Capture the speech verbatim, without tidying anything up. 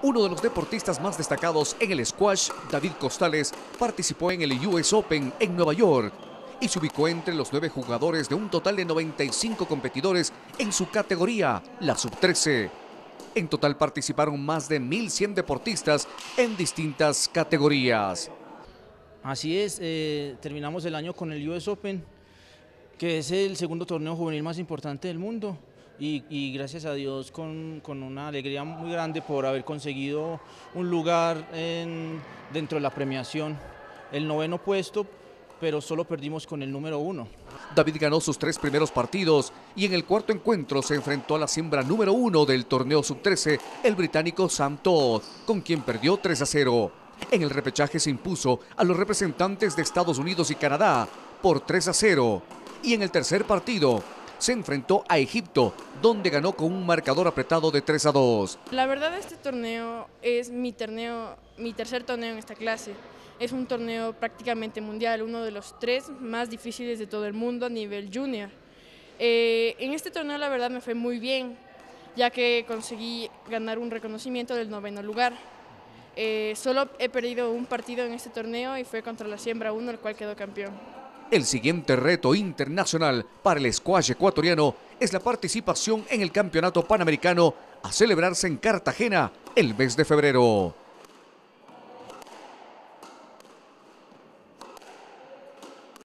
Uno de los deportistas más destacados en el squash, David Costales, participó en el U S Open en Nueva York y se ubicó entre los nueve jugadores de un total de noventa y cinco competidores en su categoría, la sub trece. En total participaron más de mil cien deportistas en distintas categorías. Así es, eh, terminamos el año con el U S Open, que es el segundo torneo juvenil más importante del mundo. Y, y gracias a Dios con, con una alegría muy grande por haber conseguido un lugar en, dentro de la premiación, el noveno puesto, pero solo perdimos con el número uno. David ganó sus tres primeros partidos y en el cuarto encuentro se enfrentó a la siembra número uno del torneo sub trece, el británico Sam Todd, con quien perdió tres a cero. En el repechaje se impuso a los representantes de Estados Unidos y Canadá por tres a cero y en el tercer partido se enfrentó a Egipto, donde ganó con un marcador apretado de tres a dos. La verdad, este torneo es mi, torneo, mi tercer torneo en esta clase. Es un torneo prácticamente mundial, uno de los tres más difíciles de todo el mundo a nivel junior. Eh, en este torneo la verdad me fue muy bien, ya que conseguí ganar un reconocimiento del noveno lugar. Eh, solo he perdido un partido en este torneo y fue contra la siembra uno, el cual quedó campeón. El siguiente reto internacional para el squash ecuatoriano es la participación en el Campeonato Panamericano a celebrarse en Cartagena el mes de febrero.